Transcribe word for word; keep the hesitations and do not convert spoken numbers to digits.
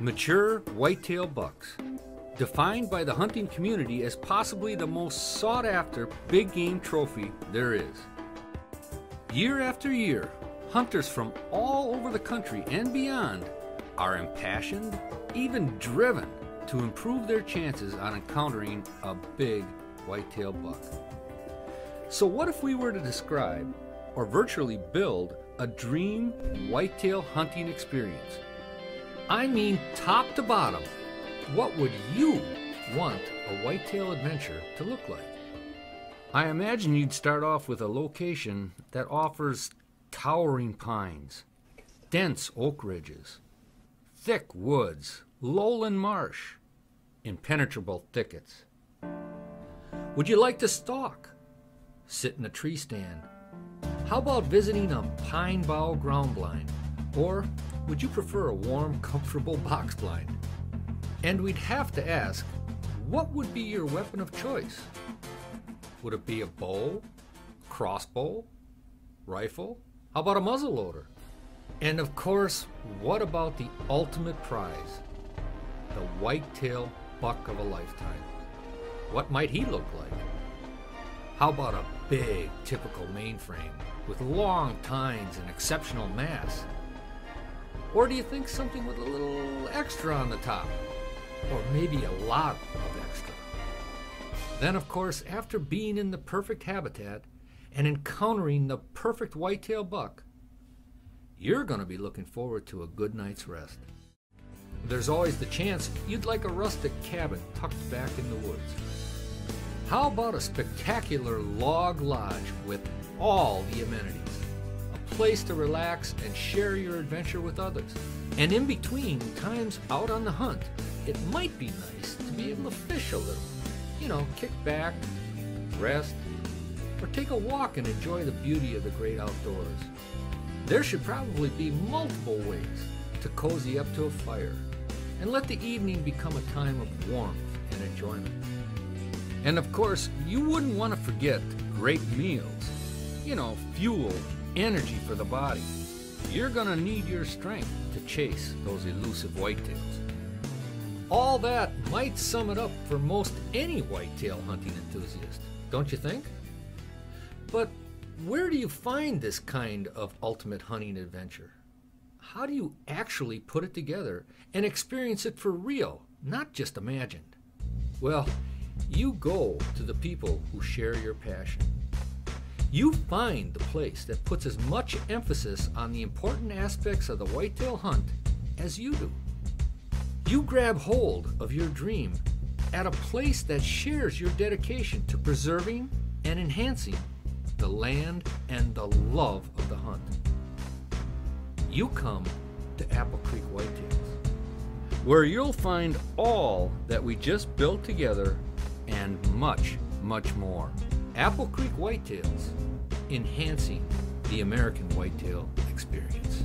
Mature whitetail bucks, defined by the hunting community as possibly the most sought-after big game trophy there is. Year after year, hunters from all over the country and beyond are impassioned, even driven, to improve their chances on encountering a big whitetail buck. So what if we were to describe, or virtually build, a dream whitetail hunting experience? I mean, top to bottom, what would you want a whitetail adventure to look like? I imagine you'd start off with a location that offers towering pines, dense oak ridges, thick woods, lowland marsh, impenetrable thickets. Would you like to stalk? Sit in a tree stand? How about visiting a pine bough ground blind? Or would you prefer a warm, comfortable box blind? And we'd have to ask, what would be your weapon of choice? Would it be a bow, crossbow, rifle? How about a muzzleloader? And of course, what about the ultimate prize? The whitetail buck of a lifetime. What might he look like? How about a big, typical mainframe with long tines and exceptional mass? Or do you think something with a little extra on the top? Or maybe a lot of extra? Then of course, after being in the perfect habitat and encountering the perfect whitetail buck, you're going to be looking forward to a good night's rest. There's always the chance you'd like a rustic cabin tucked back in the woods. How about a spectacular log lodge with all the amenities? A place to relax and share your adventure with others. And in between times out on the hunt, it might be nice to be able to fish a little. You know, kick back, rest, or take a walk and enjoy the beauty of the great outdoors. There should probably be multiple ways to cozy up to a fire and let the evening become a time of warmth and enjoyment. And of course, you wouldn't want to forget great meals. You know, fuel, energy for the body. You're gonna need your strength to chase those elusive whitetails. All that might sum it up for most any whitetail hunting enthusiast, don't you think? But where do you find this kind of ultimate hunting adventure? How do you actually put it together and experience it for real, not just imagined? Well, you go to the people who share your passion. You find the place that puts as much emphasis on the important aspects of the whitetail hunt as you do. You grab hold of your dream at a place that shares your dedication to preserving and enhancing the land and the love of the hunt. You come to Apple Creek Whitetails, where you'll find all that we just built together and much, much more. Apple Creek Whitetails, enhancing the American whitetail experience.